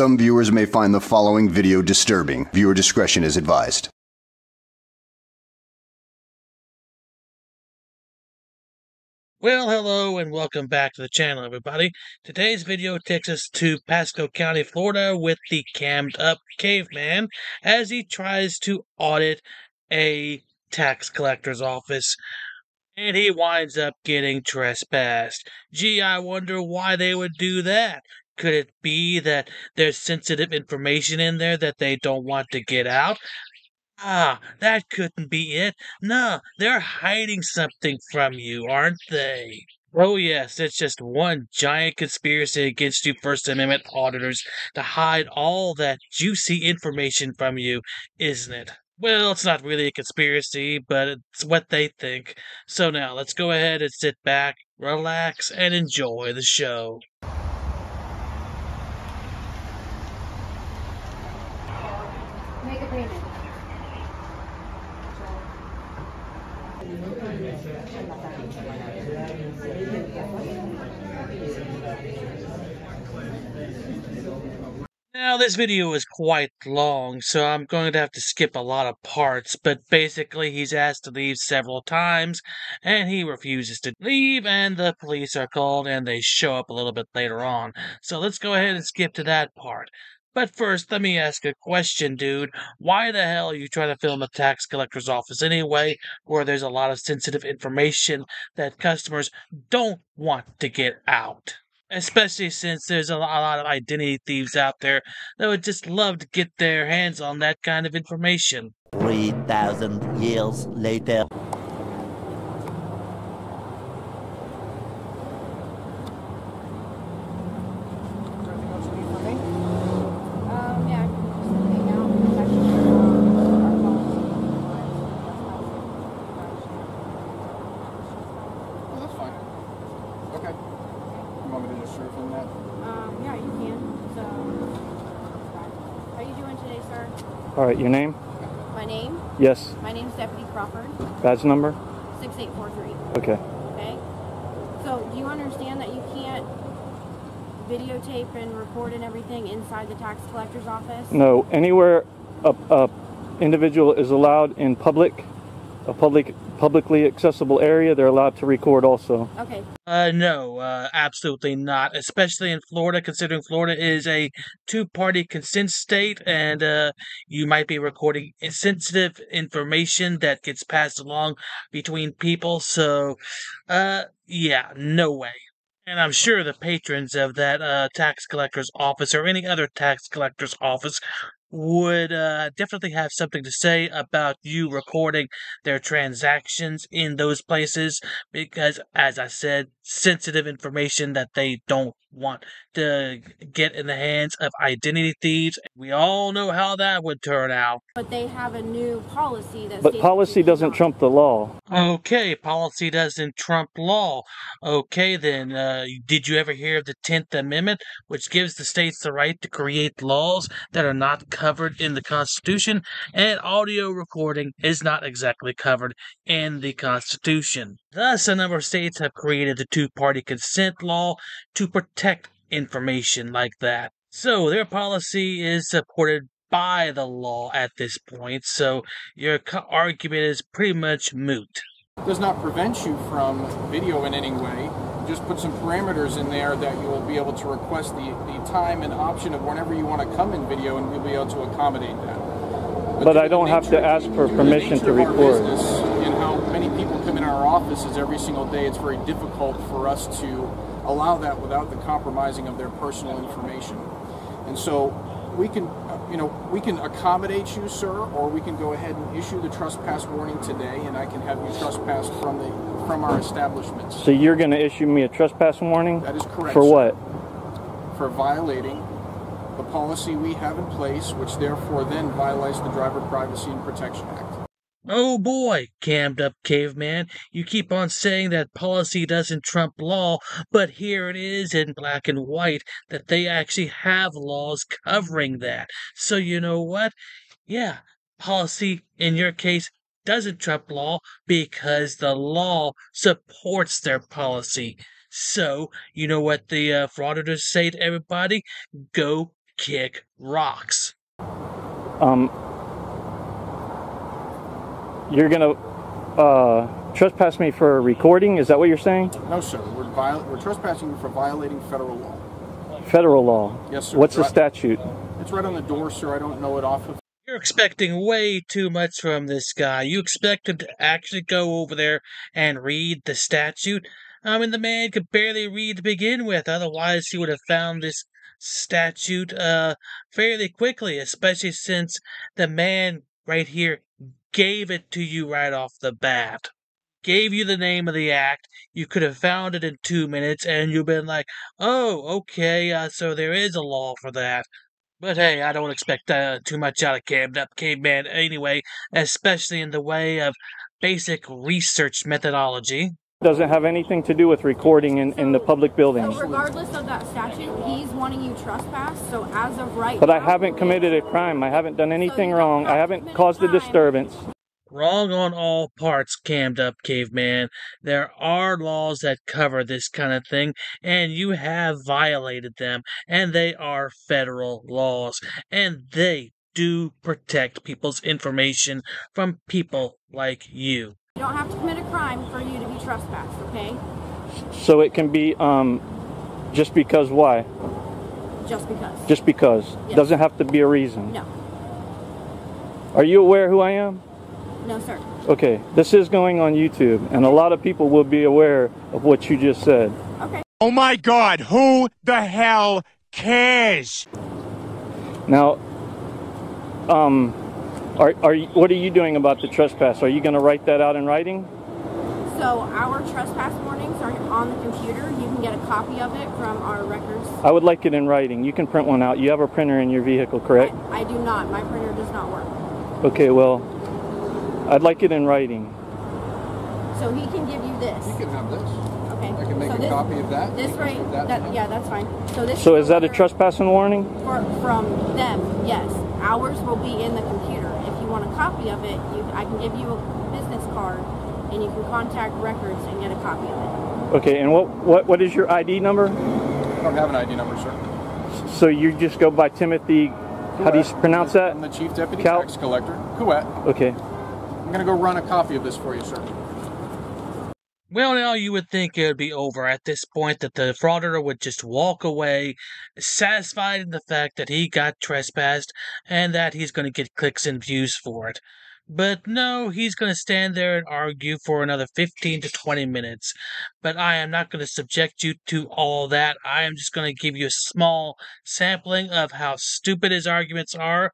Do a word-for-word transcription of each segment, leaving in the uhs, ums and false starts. some viewers may find the following video disturbing. Viewer discretion is advised. Well, hello and welcome back to the channel, everybody. Today's video takes us to Pasco County, Florida with the cammed up caveman as he tries to audit a tax collector's office. And he winds up getting trespassed. Gee, I wonder why they would do that. Could it be that there's sensitive information in there that they don't want to get out? Ah, that couldn't be it. No, they're hiding something from you, aren't they? Oh yes, it's just one giant conspiracy against you First Amendment auditors to hide all that juicy information from you, isn't it? Well, it's not really a conspiracy, but it's what they think. So now, let's go ahead and sit back, relax, and enjoy the show. Make agreement. Now, this video is quite long, so I'm going to have to skip a lot of parts, but basically he's asked to leave several times, and he refuses to leave, and the police are called, and they show up a little bit later on. So let's go ahead and skip to that part. But first, let me ask a question, dude. Why the hell are you trying to film a tax collector's office anyway, where there's a lot of sensitive information that customers don't want to get out? Especially since there's a lot of identity thieves out there that would just love to get their hands on that kind of information. three thousand years later. Alright, your name? My name? Yes. My name's Deputy Crawford. Badge number? six eight four three. Okay. Okay? So, do you understand that you can't videotape and record and everything inside the tax collector's office? No. Anywhere a, a individual is allowed in public, a public, publicly accessible area, they're allowed to record also. Okay. Uh, no, uh, absolutely not, especially in Florida, considering Florida is a two-party consent state, and uh, you might be recording sensitive information that gets passed along between people, so, uh, yeah, no way. And I'm sure the patrons of that uh, tax collector's office or any other tax collector's office would uh, definitely have something to say about you recording their transactions in those places because, as I said, sensitive information that they don't want to get in the hands of identity thieves. We all know how that would turn out. But they have a new policy that But policy doesn't trump the law. Okay, policy doesn't trump law. Okay, then, uh, did you ever hear of the Tenth Amendment, which gives the states the right to create laws that are not covered in the Constitution, and audio recording is not exactly covered in the Constitution. Thus, a number of states have created the two-party consent law to protect information like that. So their policy is supported by the law at this point, so your argument is pretty much moot. It does not prevent you from video in any way. Just put some parameters in there that you will be able to request the, the time and option of whenever you want to come in video, and we'll be able to accommodate that. But, but I don't nature, have to ask for permission to record. And how many people come in our offices every single day, it's very difficult for us to allow that without the compromising of their personal information. And so we can, you know, we can accommodate you, sir, or we can go ahead and issue the trespass warning today, and I can have you trespassed from the from our establishments. So you're going to issue me a trespass warning? That is correct. For what? Sir. For violating the policy we have in place, which therefore then violates the Driver Privacy and Protection Act. Oh boy, cammed up caveman, you keep on saying that policy doesn't trump law, but here it is in black and white that they actually have laws covering that. So you know what? Yeah, policy in your case doesn't trump law because the law supports their policy. So, you know what the uh, frauditors say to everybody? Go kick rocks. Um, you're gonna uh, trespass me for recording? Is that what you're saying? No, sir. We're viol we're trespassing you for violating federal law. Federal law? Yes, sir. What's the statute? It's right on the door, sir. I don't know it off of. You're expecting way too much from this guy. You expect him to actually go over there and read the statute? I mean, the man could barely read to begin with. Otherwise, he would have found this statute uh, fairly quickly, especially since the man right here gave it to you right off the bat. Gave you the name of the act. You could have found it in two minutes, and you've been like, oh, okay, uh, so there is a law for that. But hey, I don't expect uh, too much out of Camden Up Caveman anyway, especially in the way of basic research methodology. Doesn't have anything to do with recording in, in the public building. So regardless of that statute, he's wanting you trespass, so as of right But now, I haven't committed a crime. I haven't done anything so wrong. I haven't caused a disturbance. Wrong on all parts, Camden Up Caveman. There are laws that cover this kind of thing, and you have violated them, and they are federal laws, and they do protect people's information from people like you. You don't have to commit a crime for you to be trespassed, okay? So it can be, um, just because why? Just because. Just because. Yep. Doesn't have to be a reason. No. Are you aware who I am? No, sir. Okay, this is going on YouTube, and a lot of people will be aware of what you just said. Okay. Oh my God, who the hell cares? Now, um, are, are you, what are you doing about the trespass? Are you going to write that out in writing? So our trespass warnings are on the computer. You can get a copy of it from our records. I would like it in writing. You can print one out. You have a printer in your vehicle, correct? I, I do not. My printer does not work. Okay, well, I'd like it in writing. So he can give you this. He can have this. Okay. I can make so a this, copy of that. This right? That, that, yeah, that's fine. So this. So is that a trespassing warning? For, from them, yes. Ours will be in the computer. If you want a copy of it, you, I can give you a business card, and you can contact records and get a copy of it. Okay. And what what what is your I D number? I don't have an I D number, sir. So you just go by Timothy. Couette. How do you pronounce that? I'm the chief deputy Cal tax collector. Couette. Okay. I'm going to go run a copy of this for you, sir. Well, now you would think it would be over at this point, that the frauditor would just walk away, satisfied in the fact that he got trespassed and that he's going to get clicks and views for it. But no, he's going to stand there and argue for another fifteen to twenty minutes. But I am not going to subject you to all that. I am just going to give you a small sampling of how stupid his arguments are.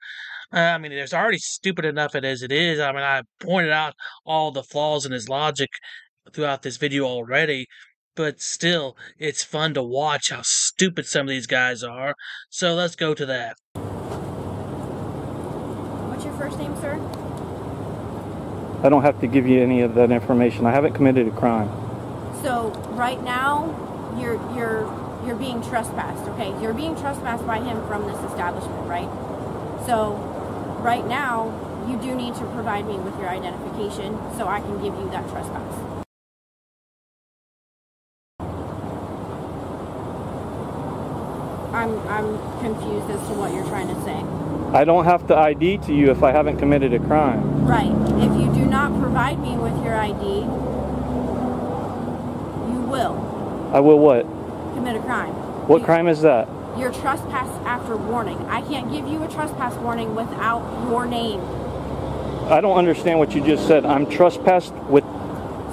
Uh, I mean, there's already stupid enough as it is. I mean, I pointed out all the flaws in his logic throughout this video already, but still, it's fun to watch how stupid some of these guys are. So let's go to that. What's your first name, sir? I don't have to give you any of that information. I haven't committed a crime. So right now, you're you're you're being trespassed. Okay, you're being trespassed by him from this establishment, right? So right now, you do need to provide me with your identification so I can give you that trespass. I'm, I'm confused as to what you're trying to say. I don't have to I D to you if I haven't committed a crime. Right. If you do not provide me with your I D, you will. I will what? Commit a crime. What you, crime is that? Your trespass after warning. I can't give you a trespass warning without your name. I don't understand what you just said. I'm trespassed with...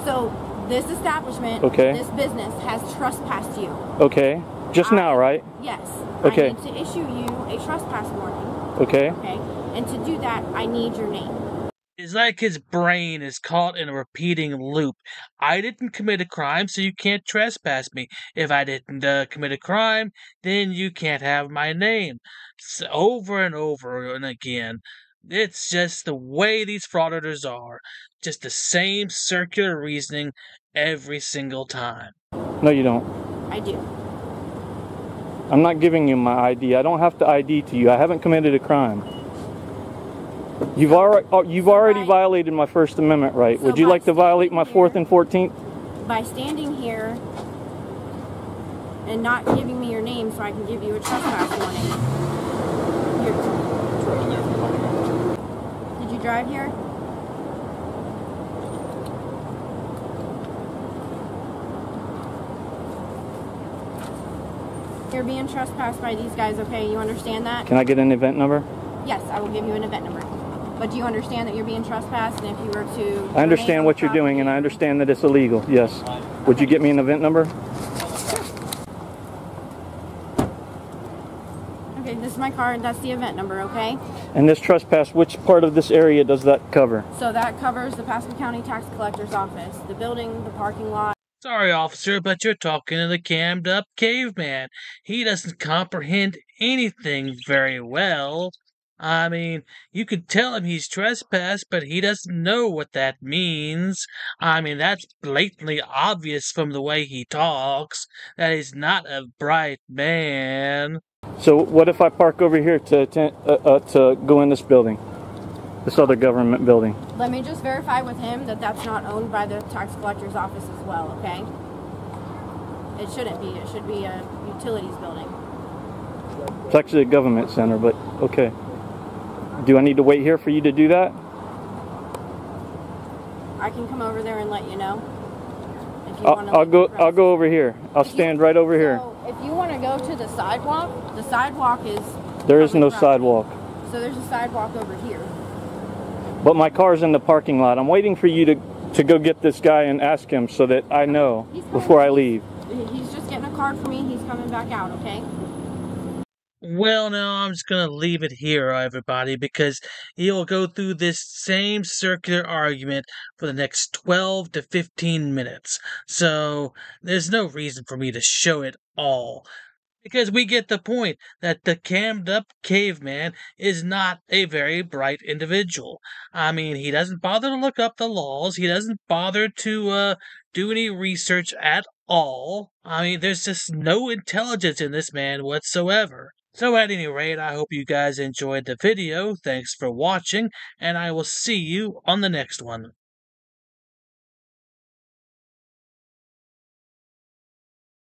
So, this establishment, okay. This business has trespassed you. Okay. Just I, now, right? Yes. Okay. I need to issue you a trespass warning. Okay. Okay. And to do that, I need your name. It's like his brain is caught in a repeating loop. I didn't commit a crime, so you can't trespass me. If I didn't uh, commit a crime, then you can't have my name. So over and over and again. It's just the way these frauditors are. Just the same circular reasoning every single time. No, you don't. I do. I'm not giving you my I D. I don't have to I D to you. I haven't committed a crime. You've already you've so already by, violated my First Amendment right. So would you like to violate my Fourth and Fourteenth? By standing here and not giving me your name so I can give you a trespass warning, go in there if you want to go. Did you drive here? You're being trespassed by these guys, okay? You understand that? Can I get an event number? Yes, I will give you an event number. But do you understand that you're being trespassed, and if you were to... I understand what you're doing, and I understand that it's illegal, yes. Would you get me an event number? Okay, this is my card. That's the event number, okay? And this trespass, which part of this area does that cover? So that covers the Pasco County Tax Collector's Office, the building, the parking lot. Sorry, officer, but you're talking to the cammed-up caveman. He doesn't comprehend anything very well. I mean, you could tell him he's trespassed, but he doesn't know what that means. I mean, that's blatantly obvious from the way he talks. That he's not a bright man. So what if I park over here to, attend, uh, uh, to go in this building? This other government building. Let me just verify with him that that's not owned by the tax collector's office as well, okay? It shouldn't be. It should be a utilities building. It's actually a government center, but okay. Do I need to wait here for you to do that? I can come over there and let you know. If you I'll, I'll go. I'll go over here. I'll if stand you, right over so here. If you want to go to the sidewalk, the sidewalk is. There is no sidewalk. So there's a sidewalk over here. But my car's in the parking lot. I'm waiting for you to, to go get this guy and ask him so that I know before I leave. He's just getting a card for me. He's coming back out, okay? Well, no, I'm just going to leave it here, everybody, because he'll go through this same circular argument for the next twelve to fifteen minutes. So there's no reason for me to show it all. Because we get the point that the cammed-up caveman is not a very bright individual. I mean, he doesn't bother to look up the laws. He doesn't bother to uh, do any research at all. I mean, there's just no intelligence in this man whatsoever. So at any rate, I hope you guys enjoyed the video. Thanks for watching, and I will see you on the next one.